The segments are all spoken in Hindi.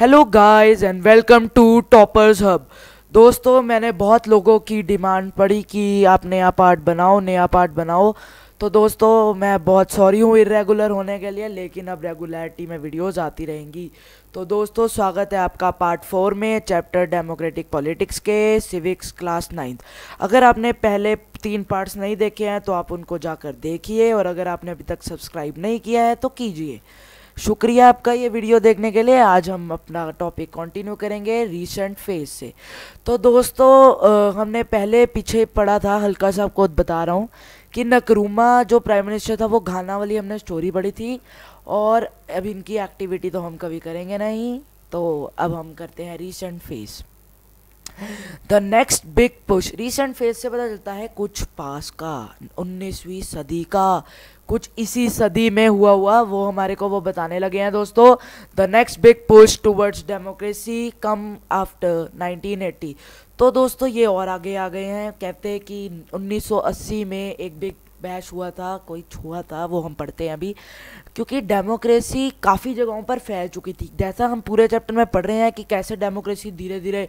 Hello guys and welcome to toppers hub. दोस्तों मैंने बहुत लोगों की डिमांड पड़ी कि आप नया पार्ट बनाओ। तो दोस्तों मैं बहुत सॉरी हूँ इरेगुलर होने के लिए, लेकिन अब रेगुलरिटी में वीडियोस आती रहेंगी। तो दोस्तों स्वागत है आपका पार्ट 4 में, चैप्टर डेमोक्रेटिक पॉलिटिक्स के, सिविक्स क्लास 9th। अगर आपने पहले 3 पार्ट्स नहीं देखे हैं तो आप उनको जाकर देखिए, और अगर आपने अभी तक सब्सक्राइब नहीं किया है तो कीजिए। शुक्रिया आपका ये वीडियो देखने के लिए। आज हम अपना टॉपिक कंटिन्यू करेंगे रीसेंट फेज से। तो दोस्तों हमने पहले पीछे पढ़ा था, हल्का सा आपको बता रहा हूँ कि नक्रुमा जो प्राइम मिनिस्टर था वो घाना वाली हमने स्टोरी पढ़ी थी, और अब इनकी एक्टिविटी तो हम कभी करेंगे नहीं। तो अब हम करते हैं recent phase, the next big push. Recent phase से पता चलता है कुछ पास का, 19वीं सदी का, कुछ इसी सदी में हुआ वो हमारे को वो बताने लगे हैं दोस्तों। The next big push towards democracy come after 1980। तो दोस्तों ये और आगे आ गए हैं। कहते हैं कि 1980 में एक बिग बैश हुआ था, कोई छुआ था, वो हम पढ़ते हैं अभी, क्योंकि डेमोक्रेसी काफ़ी जगहों पर फैल चुकी थी। जैसा हम पूरे चैप्टर में पढ़ रहे हैं कि कैसे डेमोक्रेसी धीरे धीरे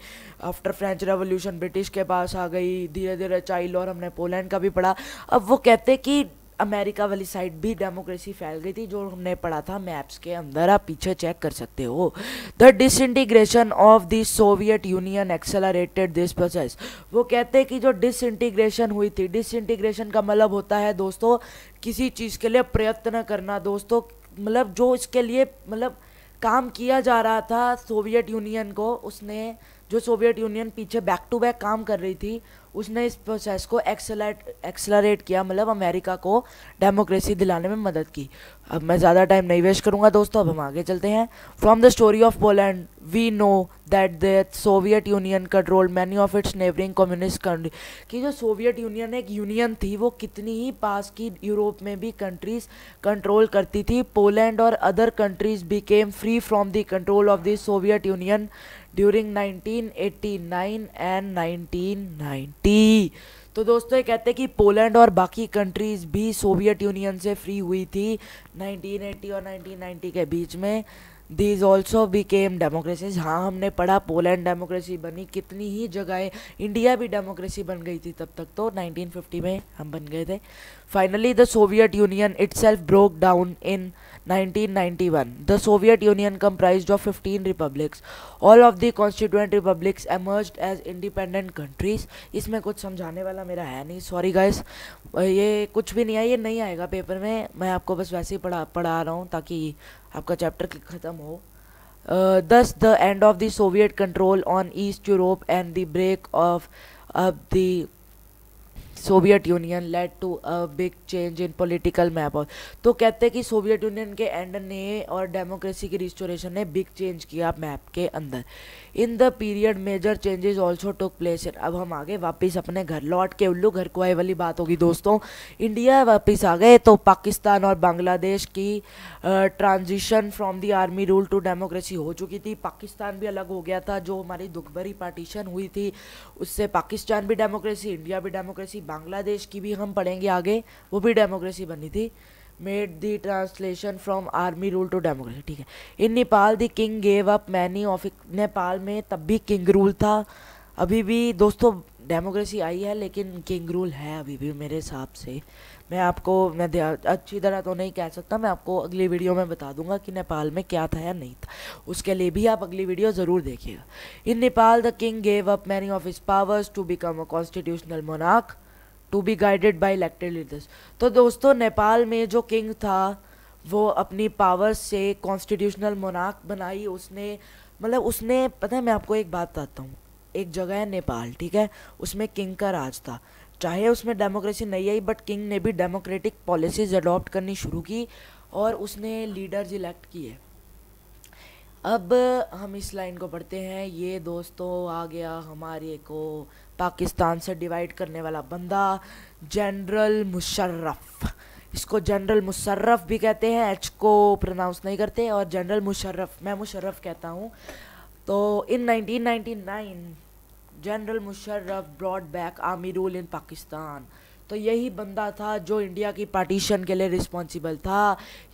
आफ्टर फ्रेंच रेवोल्यूशन ब्रिटिश के पास आ गई, धीरे धीरे चाइल्ड, और हमने पोलैंड का भी पढ़ा। अब वो कहते कि अमेरिका वाली साइड भी डेमोक्रेसी फैल गई थी, जो हमने पढ़ा था मैप्स के अंदर, आप पीछे चेक कर सकते हो। The disintegration of the Soviet Union accelerated this process. वो कहते हैं कि जो डिसइंटीग्रेशन हुई थी, डिसइंटीग्रेशन का मतलब होता है दोस्तों किसी चीज़ के लिए प्रयत्न करना। दोस्तों मतलब जो इसके लिए मतलब काम किया जा रहा था सोवियत यूनियन को, उसने जो सोवियत यूनियन पीछे बैक टू बैक काम कर रही थी, उसने इस प्रोसेस को एक्सेलरेट किया, मतलब अमेरिका को डेमोक्रेसी दिलाने में मदद की। अब मैं ज़्यादा टाइम नहीं वेस्ट करूँगा दोस्तों, अब हम आगे चलते हैं। From the story of Poland we know that the Soviet Union control many of its neighbouring communist country. कि जो सोवियत यूनियन एक यूनियन थी, वो कितनी ही पास की यूरोप में भी कंट्रीज कंट्रोल करती थी। पोलैंड और other countries became free from the control of the Soviet Union during 1989 and 1990। तो दोस्तों ये कहते हैं कि पोलैंड और बाकी कंट्रीज़ भी सोवियत यूनियन से फ्री हुई थी 1980 और 1990 के बीच में। These also became democracies. हाँ हमने पढ़ा पोलैंड डेमोक्रेसी बनी, कितनी ही जगहें, इंडिया भी डेमोक्रेसी बन गई थी तब तक, तो 1950 में हम बन गए थे। Finally the Soviet Union itself broke down in 1991। The Soviet Union comprised of 15 republics. All of the constituent republics emerged as independent countries. इसमें कुछ समझाने वाला मेरा है नहीं, सॉरी गाइस, ये कुछ भी नहीं है, ये नहीं आएगा पेपर में। मैं आपको बस वैसे ही पढ़ा रहा हूँ ताकि आपका चैप्टर ख़त्म हो। दस the end of the Soviet control on East Europe and the break of the Soviet Union led to a big change in political map. तो कहते हैं कि सोवियत यूनियन के एंड ने और डेमोक्रेसी की रिस्टोरेशन ने बिग चेंज किया मैप के अंदर। In the period major changes also took place. अब हम आगे वापस अपने घर लौट के उल्लू घर को आए वाली बात होगी दोस्तों। इंडिया वापस आ गए तो पाकिस्तान और बांग्लादेश की transition from the army rule to democracy हो चुकी थी। पाकिस्तान भी अलग हो गया था, जो हमारी दुखभरी पार्टीशन हुई थी उससे पाकिस्तान भी डेमोक्रेसी, इंडिया भी डेमोक्रेसी, बांग्लादेश की भी हम पढ़ेंगे आगे, वो भी डेमोक्रेसी बनी थी। Made the translation from army rule to democracy, ठीक है। In Nepal the king gave up many of. Nepal में तब भी किंग रूल था, अभी भी दोस्तों डेमोक्रेसी आई है लेकिन किंग रूल है अभी भी मेरे हिसाब से। मैं अच्छी तरह तो नहीं कह सकता, मैं आपको अगली वीडियो में बता दूंगा कि नेपाल में क्या था या नहीं था, उसके लिए भी आप अगली वीडियो ज़रूर देखिएगा। In Nepal the king gave up many of his powers to become a constitutional monarch to be guided by elected leaders. तो दोस्तों नेपाल में जो किंग था वो अपनी पावर्स से कॉन्स्टिट्यूशनल मोनार्क बनाई उसने, मतलब उसने, पता है मैं आपको एक बात बताता हूँ, एक जगह है नेपाल, ठीक है, उसमें किंग का राज था, चाहे उसमें डेमोक्रेसी नहीं आई बट किंग ने भी डेमोक्रेटिक पॉलिसीज अडॉप्ट करनी शुरू की और उसने लीडर्स इलेक्ट किए। अब हम इस लाइन को पढ़ते हैं, ये दोस्तों आ गया हमारे को पाकिस्तान से डिवाइड करने वाला बंदा जनरल मुशर्रफ। इसको जनरल मुशर्रफ भी कहते हैं, एच को प्रोनाउंस नहीं करते, और जनरल मुशर्रफ, मैं मुशर्रफ कहता हूँ। तो in 1999 general Musharraf brought back army rule in Pakistan. तो यही बंदा था जो इंडिया की पार्टीशन के लिए रिस्पॉन्सिबल था।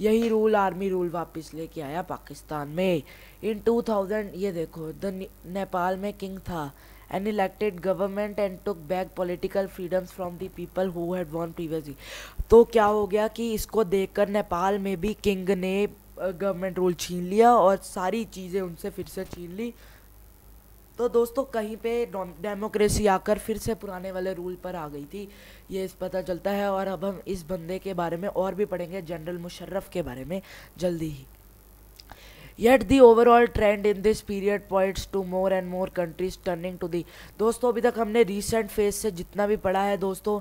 यही रूल आर्मी रूल वापस लेके आया पाकिस्तान में इन 2000। ये देखो नेपाल में किंग था, an elected government and took back political freedoms from the people who had won previously. तो क्या हो गया कि इसको देखकर नेपाल में भी किंग ने गवर्नमेंट रूल छीन लिया और सारी चीज़ें उनसे फिर से छीन ली। तो दोस्तों कहीं पे डेमोक्रेसी आकर फिर से पुराने वाले रूल पर आ गई थी, ये इस पता चलता है। और अब हम इस बंदे के बारे में और भी पढ़ेंगे, जनरल मुशर्रफ के बारे में जल्दी ही। Yet the overall trend in this period points to more and more countries turning to the. दोस्तों अभी तक हमने रिसेंट फेज से जितना भी पढ़ा है दोस्तों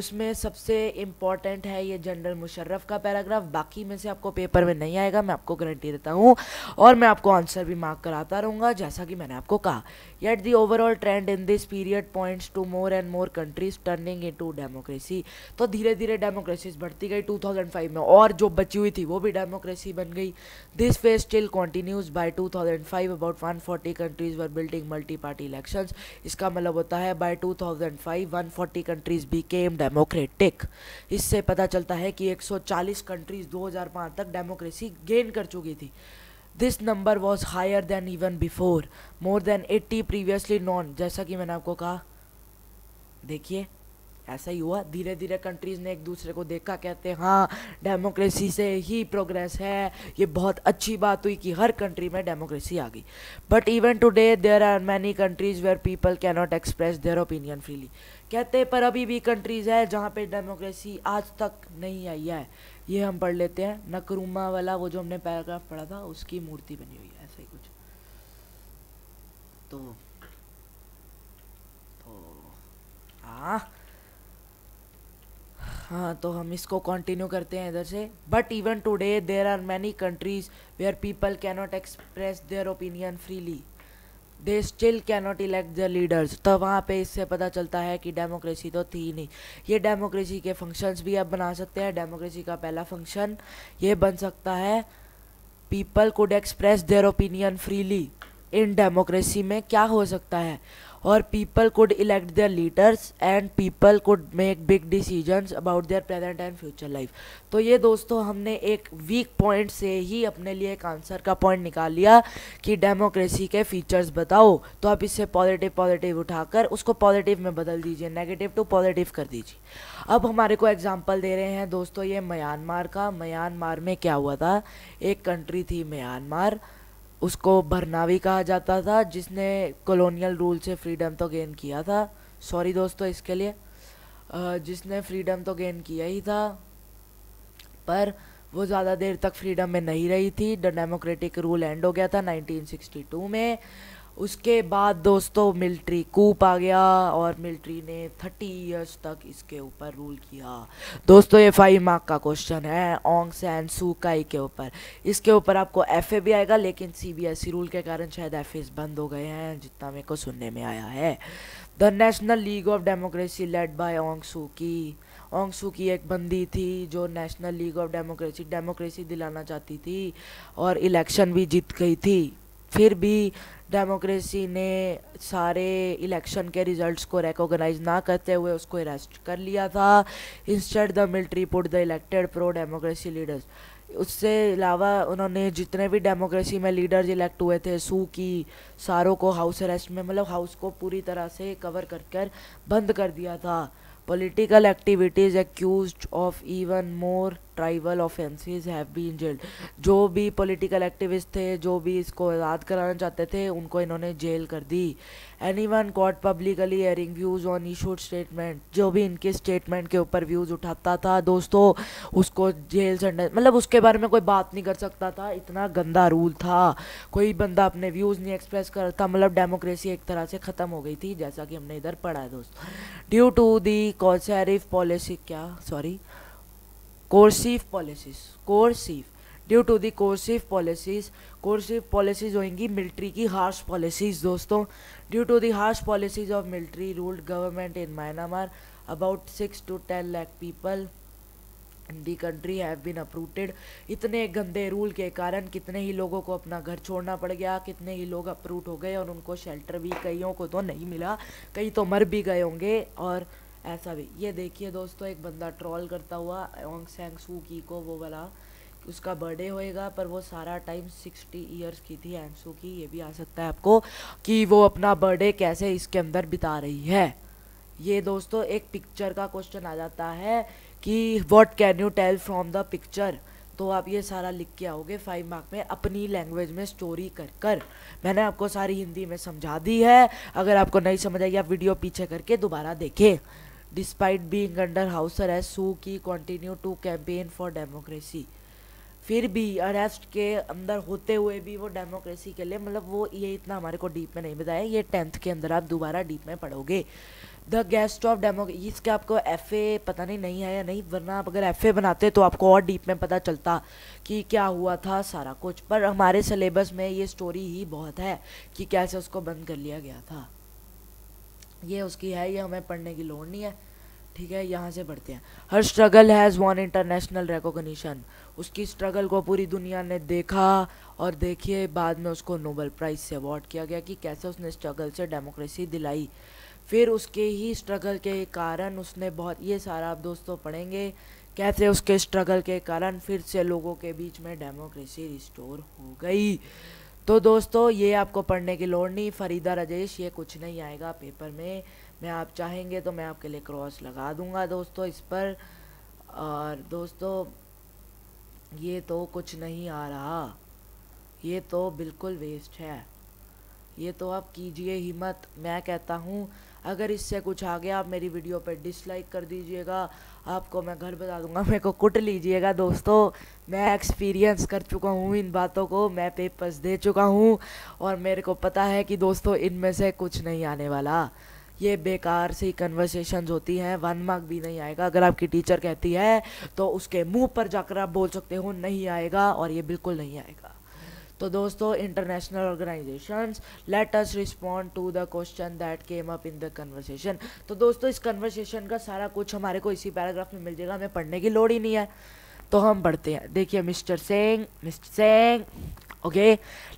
उसमें सबसे इम्पॉर्टेंट है ये जनरल मुशर्रफ का पैराग्राफ। बाकी में से आपको पेपर में नहीं आएगा, मैं आपको गारंटी देता हूँ, और मैं आपको आंसर भी मार्क कराता रहूँगा जैसा कि मैंने आपको कहा। Yet the overall trend in this period points to more and more countries turning into democracy. तो धीरे धीरे डेमोक्रेसीज बढ़ती गई 2005 में, और जो बची हुई थी वो भी डेमोक्रेसी बन गई। This phase still continues by 2005 about 140 countries were building multi party election. इसका मतलब होता है बाई 2005 140 कंट्रीज बिकेम डेमोक्रेटिक। इससे पता चलता है कि 140 कंट्रीज 2005 तक डेमोक्रेसी गेन कर चुकी थी। This number was higher than even before more than 80 previously known. जैसा कि मैंने आपको कहा, देखिए ऐसा ही हुआ, धीरे धीरे कंट्रीज़ ने एक दूसरे को देखा, कहते हैं हाँ डेमोक्रेसी से ही प्रोग्रेस है, ये बहुत अच्छी बात हुई कि हर कंट्री में डेमोक्रेसी आ गई। But even today there are many countries where people can not express their opinion freely. कहते हैं पर अभी भी कंट्रीज़ है जहाँ पे डेमोक्रेसी आज तक नहीं आई है। ये हम पढ़ लेते हैं, नकरूमा वाला वो जो हमने पैराग्राफ पढ़ा था उसकी मूर्ति बनी हुई है, ऐसा ही कुछ। तो हम इसको कंटिन्यू करते हैं इधर से। But even today there are many countries where people can not express their opinion freely, they still can not elect their leaders. तो वहाँ पे इससे पता चलता है कि डेमोक्रेसी तो थी ही नहीं। ये डेमोक्रेसी के फंक्शंस भी आप बना सकते हैं। डेमोक्रेसी का पहला फंक्शन ये बन सकता है, people could express their opinion freely. In democracy में क्या हो सकता है, और people could elect their leaders and people could make big decisions about their present and future life. तो ये दोस्तों हमने एक वीक पॉइंट से ही अपने लिए एक आंसर का पॉइंट निकाल लिया कि डेमोक्रेसी के फीचर्स बताओ। तो आप इससे पॉजिटिव पॉजिटिव उठाकर उसको पॉजिटिव में बदल दीजिए, नेगेटिव टू पॉजिटिव कर दीजिए। अब हमारे को एग्जाम्पल दे रहे हैं दोस्तों ये म्यांमार का। म्यांमार में क्या हुआ था, एक कंट्री थी म्यांमार, उसको बरनावी कहा जाता था, जिसने कॉलोनियल रूल से फ्रीडम तो गेन किया था, सॉरी दोस्तों इसके लिए, जिसने फ्रीडम तो गेन किया ही था पर वो ज़्यादा देर तक फ्रीडम में नहीं रही थी। द डेमोक्रेटिक रूल एंड हो गया था 1962 में। उसके बाद दोस्तों मिलिट्री कूप आ गया और मिलिट्री ने 30 इयर्स तक इसके ऊपर रूल किया। दोस्तों ये 5 मार्क का क्वेश्चन है ओंग सैन सू काई के ऊपर। इसके ऊपर आपको एफए भी आएगा, लेकिन सीबीएसई रूल के कारण शायद एफए बंद हो गए हैं जितना मेरे को सुनने में आया है। The National League of Democracy led by Aung Suu Kyi. Aung Suu Kyi एक बंदी थी जो National League of Democracy democracy दिलाना चाहती थी और इलेक्शन भी जीत गई थी। फिर भी डेमोक्रेसी ने सारे इलेक्शन के रिजल्ट्स को रिकॉग्नाइज ना करते हुए उसको अरेस्ट कर लिया था। Instead the military put the elected pro democracy leaders. उससे अलावा उन्होंने जितने भी डेमोक्रेसी में लीडर्स इलेक्ट हुए थे सू की, सारों को हाउस अरेस्ट में, मतलब हाउस को पूरी तरह से कवर कर कर बंद कर दिया था। Political activities accused of even more tribal offences have been jailed. जो भी पॉलिटिकल एक्टिविस्ट थे, जो भी इसको आज़ाद कराना चाहते थे, उनको इन्होंने जेल कर दी। Anyone caught publicly airing views on issued statement. जो भी इनके स्टेटमेंट के ऊपर व्यूज़ उठाता था दोस्तों उसको जेल सेंटेंस, मतलब उसके बारे में कोई बात नहीं कर सकता था, इतना गंदा रूल था। कोई बंदा अपने व्यूज़ नहीं एक्सप्रेस करता, मतलब डेमोक्रेसी एक तरह से ख़त्म हो गई थी जैसा कि हमने इधर पढ़ा है दोस्तों। Due to the coercive policy, क्या sorry coercive policies, coercive due to the coercive policies. Coercive policies होंगी मिलिट्री की हार्श पॉलिसीज दोस्तों। Due to the harsh policies of military ruled government in Myanmar about 6 to 10 lakh people in the country have been uprooted. इतने गंदे रूल के कारण कितने ही लोगों को अपना घर छोड़ना पड़ गया, कितने ही लोग अपरूट हो गए और उनको शेल्टर भी कईयों को तो नहीं मिला, कई तो मर भी गए होंगे और ऐसा भी। ये देखिए दोस्तों, एक बंदा ट्रोल करता हुआ ओंग सैंग सू की को, वो वाला उसका बर्थडे होएगा पर वो सारा टाइम 60 ईयर्स की थी एंसू की। ये भी आ सकता है आपको कि वो अपना बर्थडे कैसे इसके अंदर बिता रही है। ये दोस्तों एक पिक्चर का क्वेश्चन आ जाता है कि what can you tell from the picture, तो आप ये सारा लिख के आओगे 5 मार्क में अपनी लैंग्वेज में स्टोरी कर। मैंने आपको सारी हिंदी में समझा दी है, अगर आपको नहीं समझ आई आप वीडियो पीछे करके दोबारा देखें। Despite being under house arrest Suu Kyi continue to campaign for democracy, फिर भी अरेस्ट के अंदर होते हुए भी वो डेमोक्रेसी के लिए, मतलब वो ये इतना हमारे को डीप में नहीं बताया, ये 10th के अंदर आप दोबारा डीप में पढ़ोगे। द गेस्ट ऑफ डेमोक्रेसी, इसके आपको एफए पता नहीं है या नहीं, वरना आप अगर एफए बनाते तो आपको और डीप में पता चलता कि क्या हुआ था सारा कुछ, पर हमारे सिलेबस में ये स्टोरी ही बहुत है कि कैसे उसको बंद कर लिया गया था। ये उसकी है, ये हमें पढ़ने की लोड़ नहीं है, ठीक है। यहाँ से बढ़ते हैं। हर struggle has won international recognition, उसकी स्ट्रगल को पूरी दुनिया ने देखा और देखिए बाद में उसको नोबेल प्राइज़ से अवार्ड किया गया कि कैसे उसने स्ट्रगल से डेमोक्रेसी दिलाई। फिर उसके ही स्ट्रगल के कारण उसने बहुत, ये सारा आप दोस्तों पढ़ेंगे कैसे उसके स्ट्रगल के कारण फिर से लोगों के बीच में डेमोक्रेसी रिस्टोर हो गई। तो दोस्तों ये आपको पढ़ने की लोड़ नहीं। फरीदा राजेश, ये कुछ नहीं आएगा पेपर में, मैं आप चाहेंगे तो मैं आपके लिए क्रॉस लगा दूंगा दोस्तों इस पर। और दोस्तों ये तो कुछ नहीं आ रहा, ये तो बिल्कुल वेस्ट है, ये तो आप कीजिए हिम्मत। मैं कहता हूँ अगर इससे कुछ आ गया आप मेरी वीडियो पर डिसलाइक कर दीजिएगा, आपको मैं घर बता दूंगा, मेरे को कुट लीजिएगा दोस्तों। मैं एक्सपीरियंस कर चुका हूँ इन बातों को, मैं पेपर्स दे चुका हूँ और मेरे को पता है कि दोस्तों इनमें से कुछ नहीं आने वाला। ये बेकार सी कन्वर्सेशंस होती हैं, 1 मार्क भी नहीं आएगा। अगर आपकी टीचर कहती है तो उसके मुंह पर जाकर आप बोल सकते हो नहीं आएगा, और ये बिल्कुल नहीं आएगा। तो दोस्तों international organisations, let us respond to the question that came up in the conversation. तो दोस्तों इस कन्वर्सेशन का सारा कुछ हमारे को इसी पैराग्राफ में मिल जाएगा, हमें पढ़ने की लोड़ ही नहीं है। तो हम पढ़ते हैं, देखिए mister Singh okay,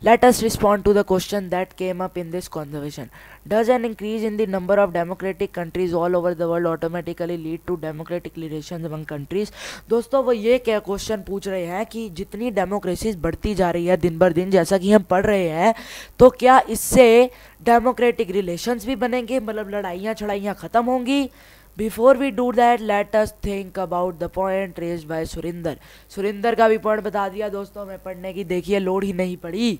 let us respond to the question that came up in this conversation. Does an increase in the number of democratic countries all over the world automatically lead to democratic relations among countries? दोस्तों वो ये क्या क्वेश्चन पूछ रहे हैं कि जितनी डेमोक्रेसीज बढ़ती जा रही है दिन बर दिन, जैसा कि हम पढ़ रहे हैं, तो क्या इससे डेमोक्रेटिक रिलेशंस भी बनेंगे, मतलब लड़ाइयाँ छड़ाइयाँ ख़त्म होंगी? Before we do that let us think about the point raised by Surinder. Surinder का भी पॉइंट बता दिया दोस्तों, मैं पढ़ने की देखिए लोड ही नहीं पड़ी।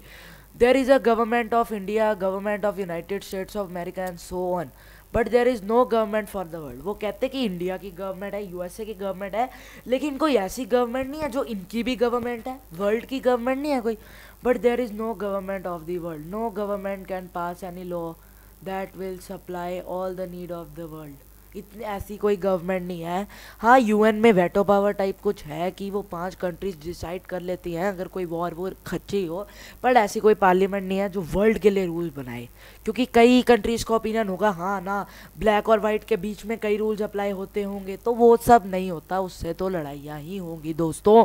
There is a government of India, government of United States of America and so on, but there is no government for the world. वो कहते कि इंडिया की गवर्नमेंट है, यूएसए की गवर्नमेंट है, लेकिन कोई ऐसी गवर्नमेंट नहीं है जो इनकी भी गवर्नमेंट है, वर्ल्ड की गवर्नमेंट नहीं है कोई। But there is no government of the world, no government can pass any law that will supply all the need of the world. इतनी ऐसी कोई गवर्नमेंट नहीं है। हाँ, यूएन में वेटो पावर टाइप कुछ है कि वो 5 कंट्रीज डिसाइड कर लेती हैं अगर कोई वॉर वो खच्ची हो, पर ऐसी कोई पार्लियामेंट नहीं है जो वर्ल्ड के लिए रूल बनाए, क्योंकि कई कंट्रीज़ का ओपिनियन होगा, हाँ ना, ब्लैक और वाइट के बीच में कई रूल्स अप्लाई होते होंगे, तो वो सब नहीं होता, उससे तो लड़ाइयाँ ही होंगी दोस्तों।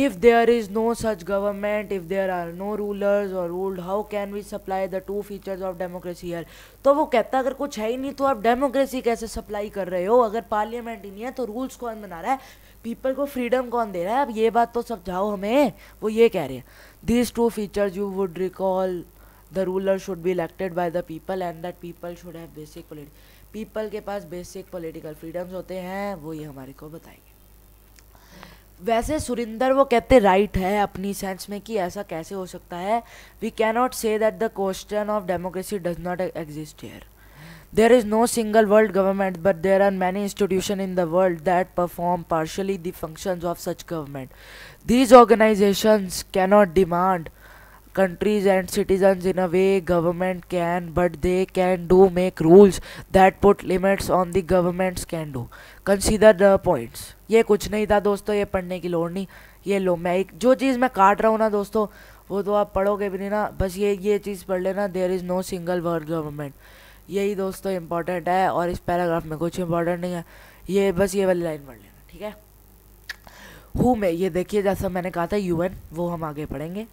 If there is no such government, if there are no rulers or ruled, how can we supply the two features of democracy here? तो वो कहता अगर कुछ है ही नहीं तो आप डेमोक्रेसी कैसे सप्लाई कर रहे हो? अगर पार्लियामेंट ही नहीं है तो रूल्स कौन बना रहा है, पीपल को फ्रीडम कौन दे रहा है? अब ये बात तो समझाओ हमें। वो ये कह रहे हैं, these two features you would recall, the ruler should be elected by the people and that people should have basic political, people के पास basic political freedoms होते हैं, वो ये हमारे को बताएंगे। वैसे सुरिंदर वो कहते राइट है अपनी सेंस में कि ऐसा कैसे हो सकता है। We cannot say that the question of democracy does not exist here, there is no single world government but there are many institution in the world that perform partially the functions of such government, these organisations cannot demand countries and citizens in a way government can, but they can do make rules that put limits on the governments can do. Consider the points. ये कुछ नहीं था दोस्तों, ये पढ़ने की लोड़ नहीं। ये लो, मैं एक जो चीज़ मैं काट रहा हूँ ना दोस्तों, वो तो आप पढ़ोगे भी नहीं ना, बस ये चीज़ पढ़ लेना, there is no single world government, यही दोस्तों इम्पॉर्टेंट है, और इस पैराग्राफ में कुछ इम्पॉर्टेंट नहीं है, ये बस ये वाली लाइन पढ़ लेना, ठीक है। हूँ मैं, ये देखिए जैसा मैंने कहा था UN, वो हम आगे पढ़ेंगे।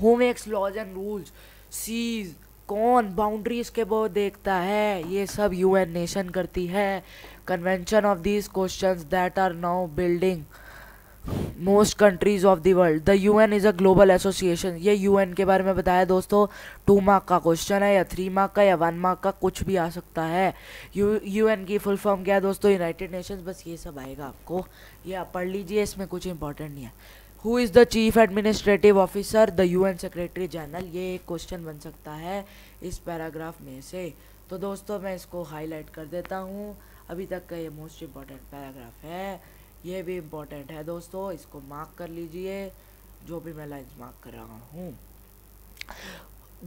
Who makes laws and rules, sees, कौन बाउंड्रीज के वो देखता है, ये सब यूएन नेशन करती है। Convention of these questions that are now building most countries of the world, the UN is a global association. ये यूएन के बारे में बताया दोस्तों। 2 मार्क का क्वेश्चन है या 3 मार्क का या 1 मार्क का, कुछ भी आ सकता है। यूएन की फुल फॉर्म क्या है दोस्तों? United Nations. बस ये सब आएगा आपको, ये आप पढ़ लीजिए, इसमें कुछ इंपॉर्टेंट नहीं है। Who is the chief administrative officer? The UN secretary general. ये एक क्वेश्चन बन सकता है इस पैराग्राफ में से। तो दोस्तों मैं इसको हाईलाइट कर देता हूँ, अभी तक का ये मोस्ट इम्पॉर्टेंट पैराग्राफ है। ये भी इम्पोर्टेंट है दोस्तों, इसको मार्क कर लीजिए, जो भी मैं लाइन्स मार्क कर रहा हूँ।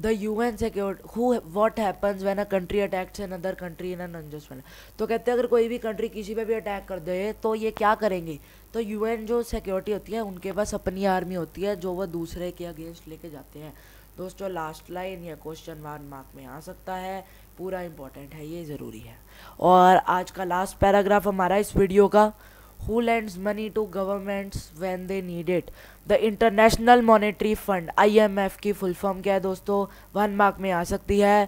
The UN security who what happens when a country attacks another country in an unjust manner. तो कहते हैं अगर कोई भी कंट्री किसी पे भी अटैक कर दे तो ये क्या करेंगे? तो यूएन जो सिक्योरिटी होती है उनके पास अपनी आर्मी होती है जो वह दूसरे के अगेंस्ट लेके जाते हैं। दोस्तों लास्ट लाइन या क्वेश्चन 1 मार्क में आ सकता है, पूरा इम्पोर्टेंट है, ये ज़रूरी है। और आज का लास्ट पैराग्राफ हमारा इस वीडियो का, Who lends money to governments when they need it? The International Monetary Fund, IMF की फुल फॉर्म क्या है दोस्तों? 1 मार्क में आ सकती है।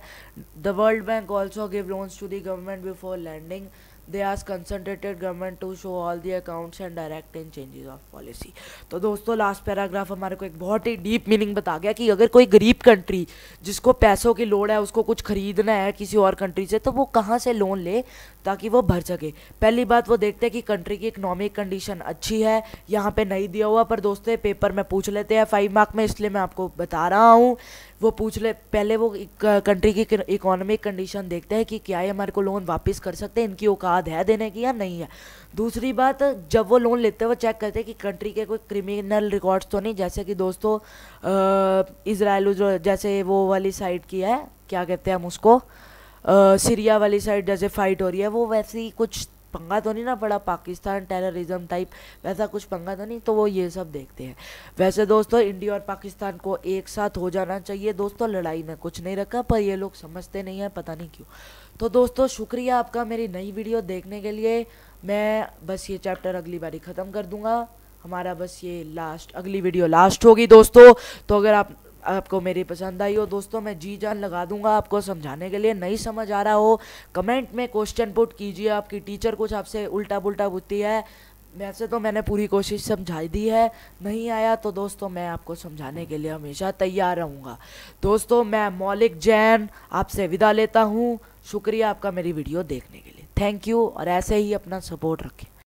The World Bank also give loans to the government before lending. They ask concentrated government to show all the accounts and direct in changes of policy. तो दोस्तों लास्ट पैराग्राफ हमारे को एक बहुत ही डीप मीनिंग बता गया कि अगर कोई गरीब कंट्री जिसको पैसों की लोड है, उसको कुछ खरीदना है किसी और कंट्री से, तो वो कहाँ से लोन ले ताकि वो भर सके। पहली बात वो देखते हैं कि कंट्री की इकोनॉमिक कंडीशन अच्छी है। यहाँ पे नहीं दिया हुआ पर दोस्तों पेपर में पूछ लेते हैं 5 मार्क में, इसलिए मैं आपको बता रहा हूँ। वो पहले वो कंट्री की इकोनॉमिक कंडीशन देखते हैं कि क्या ये हमारे को लोन वापस कर सकते हैं, इनकी औकात है देने की या नहीं है। दूसरी बात, जब वो लोन लेते हैं वो चेक करते हैं कि कंट्री के कोई क्रिमिनल रिकॉर्ड्स तो नहीं, जैसे कि दोस्तों इजराइल जैसे वो वाली साइड की है, क्या कहते हैं हम उसको, सीरिया वाली साइड जैसे फाइट हो रही है, वो वैसी कुछ पंगा तो नहीं ना पड़ा, पाकिस्तान टेररिज्म टाइप वैसा कुछ पंगा तो नहीं। तो वो ये सब देखते हैं। वैसे दोस्तों इंडिया और पाकिस्तान को एक साथ हो जाना चाहिए दोस्तों, लड़ाई में कुछ नहीं रखा, पर ये लोग समझते नहीं हैं, पता नहीं क्यों। तो दोस्तों शुक्रिया आपका मेरी नई वीडियो देखने के लिए। मैं बस ये चैप्टर अगली बारी ख़त्म कर दूँगा, हमारा बस ये अगली वीडियो लास्ट होगी दोस्तों। तो अगर आपको मेरी पसंद आई हो दोस्तों, मैं जी जान लगा दूंगा आपको समझाने के लिए। नहीं समझ आ रहा हो कमेंट में क्वेश्चन पुट कीजिए, आपकी टीचर कुछ आपसे उल्टा पुल्टा पूछती है, वैसे तो मैंने पूरी कोशिश समझाई दी है। नहीं आया तो दोस्तों मैं आपको समझाने के लिए हमेशा तैयार रहूँगा। दोस्तों मैं मौलिक जैन आपसे विदा लेता हूँ, शुक्रिया आपका मेरी वीडियो देखने के लिए, थैंक यू। और ऐसे ही अपना सपोर्ट रखें।